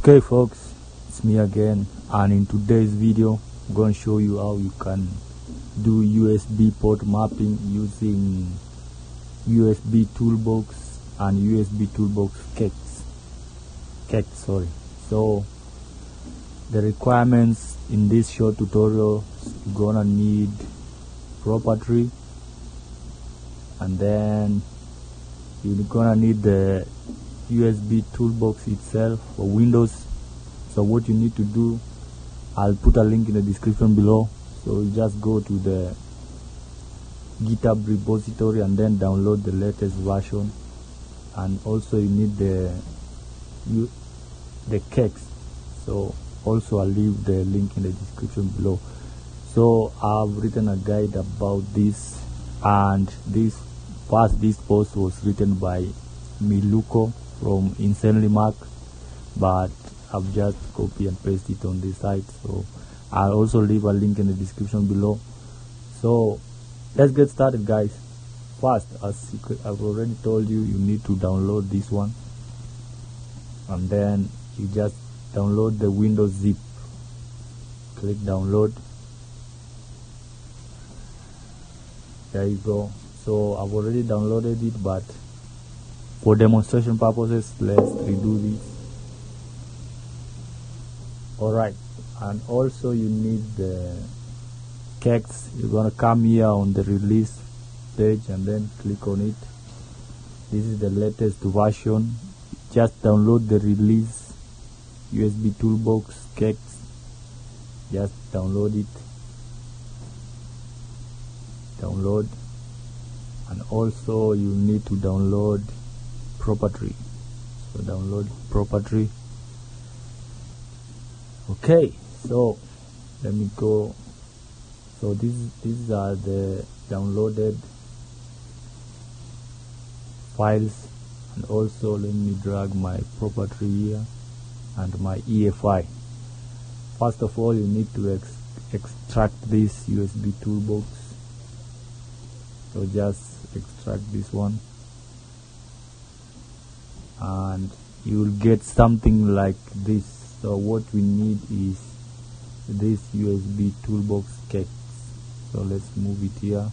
Okay folks, it's me again, and in today's video I'm going to show you how you can do USB port mapping using USB Toolbox and USB Toolbox kext. So the requirements in this short tutorial, you're gonna need ProperTree, and then you're gonna need the USB Toolbox itself for Windows. So what you need to do, I'll put a link in the description below, so you just go to the GitHub repository and then download the latest version. And also you need the kext, so also I'll leave the link in the description below. So I've written a guide about this, and this post was written by Miluko from InsanelyMark, but I've just copy and paste it on this site, so I'll also leave a link in the description below. So let's get started, guys. First, as I've already told you, you need to download this one, and then you just download the Windows zip. Click download. There you go. So I've already downloaded it, but for demonstration purposes, let's redo this. Alright, and also you need the kext. You're gonna come here on the release page and then click on it. This is the latest version. Just download the release USB Toolbox kext. Just download it. Download, and also you need to download ProperTree. So download ProperTree. Okay, so let me go. So these are the downloaded files, and also let me drag my ProperTree here and my EFI. First of all, you need to extract this USB Toolbox. So just extract this one, and you will get something like this. So what we need is this USB Toolbox kext. So let's move it here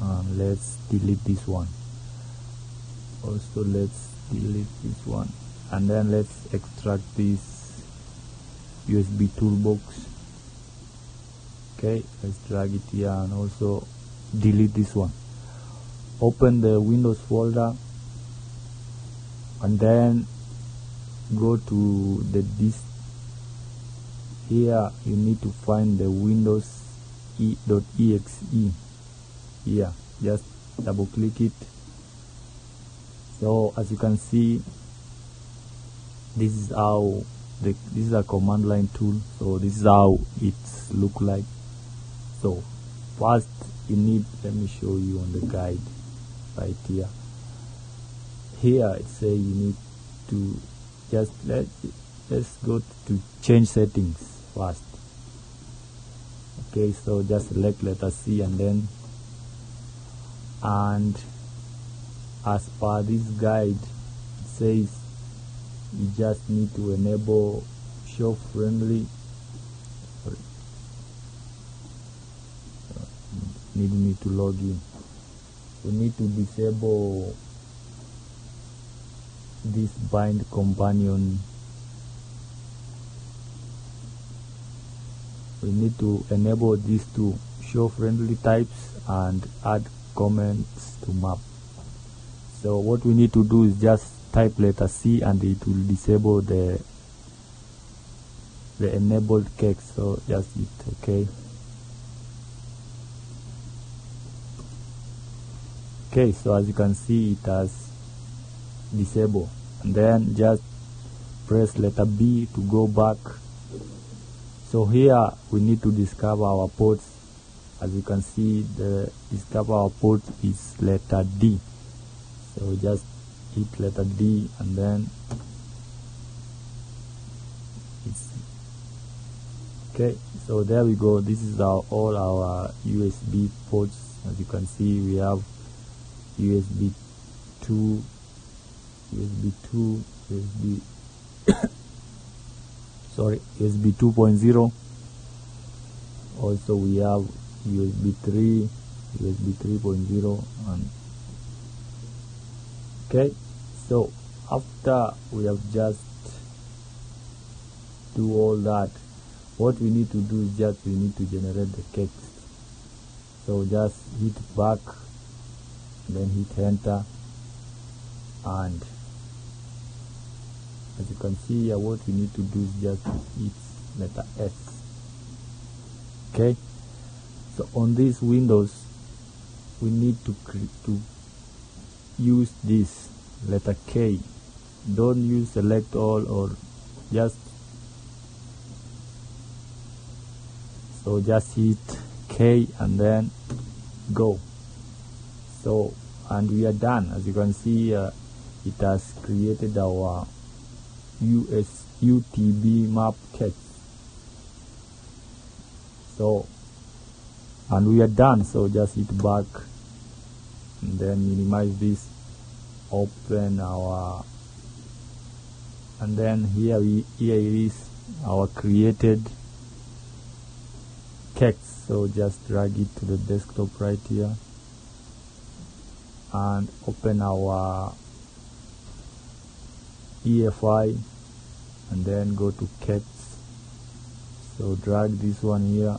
and let's delete this one. Also let's delete this one, and then let's extract this USB Toolbox. Okay, let's drag it here and also delete this one. Open the Windows folder, and then go to the disk. Here you need to find the windows.exe. Here, just double click it. So as you can see, this is how this is a command line tool. So this is how it looks like. So first you need, let me show you on the guide right here. Here it says you need to just let's go to change settings first. Okay, so just select letter C, and then, and as per this guide, it says you just need to enable show friendly. Sorry, need me to log in. You need to disable this bind companion. We need to enable these two, show friendly types and add comments to map. So what we need to do is just type letter C, and it will disable the enabled kext. So just hit OK. Okay, so as you can see, it has disable, and then just press letter B to go back. So here we need to discover our ports. As you can see, the discover our port is letter D, so we just hit letter D, and then it's okay. So there we go. This is all our USB ports. As you can see, we have USB 2, USB sorry, USB 2.0. Also we have USB 3, USB 3.0, and okay. So after we have just do all that, what we need to do is just we need to generate the kext. So just hit back, then hit enter, and as you can see here, what we need to do is just hit letter X. Okay, so on these windows we need to use this letter K. Don't use select all, or just so just hit K and then go. So, and we are done. As you can see, it has created our UTB map kext. So, and we are done. So just hit back and then minimize this, open our, and then here is our created kext. So just drag it to the desktop right here and open our EFI and then go to kext. So drag this one here.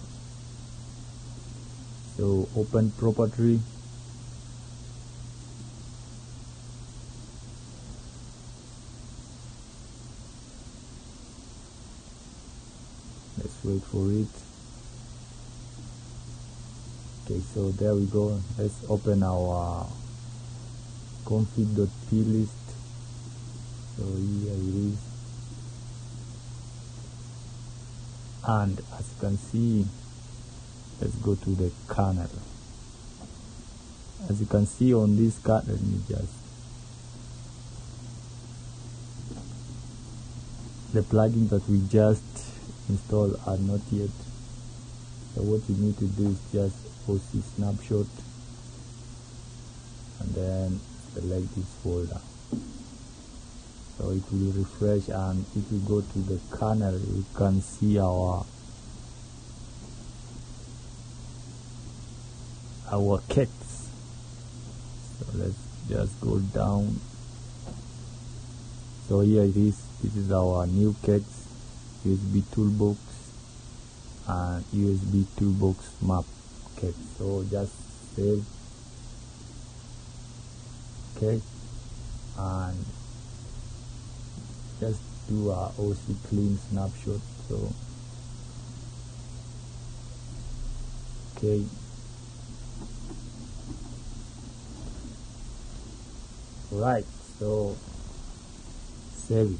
So open ProperTree. Let's wait for it. Okay, so there we go. Let's open our config.plist. So here it is, and as you can see, let's go to the kernel. As you can see on this card, let me just, the plugins that we just installed are not yet. So what you need to do is just OC snapshot and then select this folder. So it will refresh, and if you go to the kernel, you can see our kext. So let's just go down. So here it is. This is our new kext, USB toolbox and USB toolbox map kext. So just save. Okay, and just do our OC clean snapshot. So okay, right, so save it.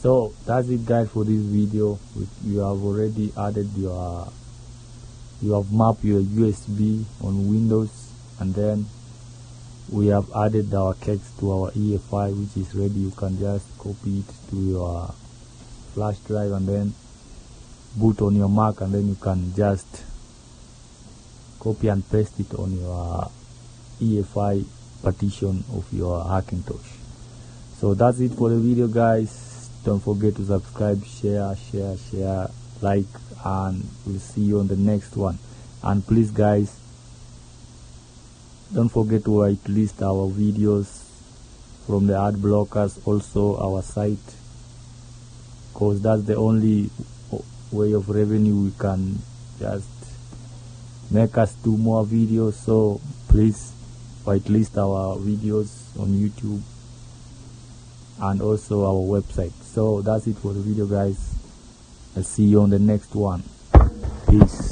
So that's it guys for this video. You have already added your, you have mapped your USB on Windows, and then we have added our kext to our EFI, which is ready. You can just copy it to your flash drive and then boot on your Mac, and then you can just copy and paste it on your EFI partition of your Hackintosh. So that's it for the video guys. Don't forget to subscribe, share, like, and we'll see you on the next one. And please guys, don't forget to whitelist our videos from the ad blockers, also our site, because that's the only way of revenue we can just make us do more videos. So please whitelist our videos on YouTube and also our website. So that's it for the video guys. I'll see you on the next one. Peace.